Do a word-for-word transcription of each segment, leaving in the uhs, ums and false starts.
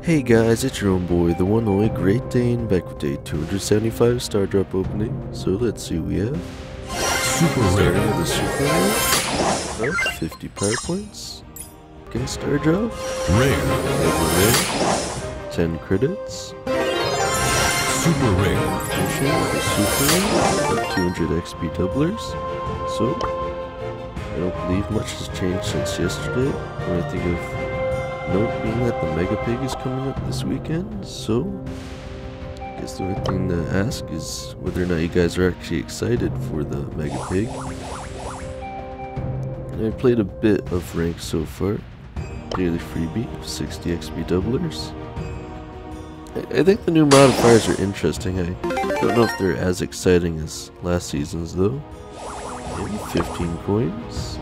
Hey guys, it's your own boy, the one and only Great Dane, back with day two hundred seventy-five Star Drop opening. So let's see, we have Super Rare, the Super Rare, oh, fifty power points. Second Star Drop, Rare, Rare, ten credits. Super Rare, Super Rare, two hundred X P doublers. So I don't believe much has changed since yesterday. When I think of note being that the Mega Pig is coming up this weekend, so I guess the only thing to ask is whether or not you guys are actually excited for the Mega Pig. I played a bit of rank so far. Daily freebie, sixty X P doublers. I, I think the new modifiers are interesting. I don't know if they're as exciting as last season's though. Maybe fifteen coins.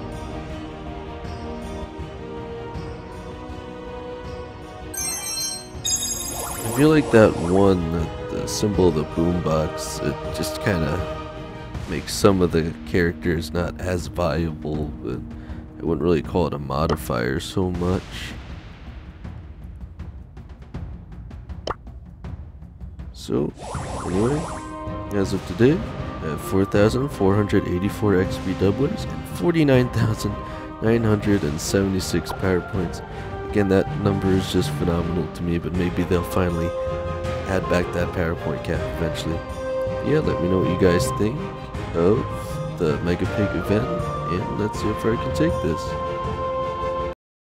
I feel like that one, the, the symbol of the boombox, it just kind of makes some of the characters not as viable, but I wouldn't really call it a modifier so much. So, anyway, as of today, I have four thousand four hundred eighty-four X P doublers and forty-nine thousand nine hundred seventy-six power points. Again, that number is just phenomenal to me, but maybe they'll finally add back that PowerPoint cap eventually. But yeah, let me know what you guys think of the Mega Pig event, and let's see how far I can take this.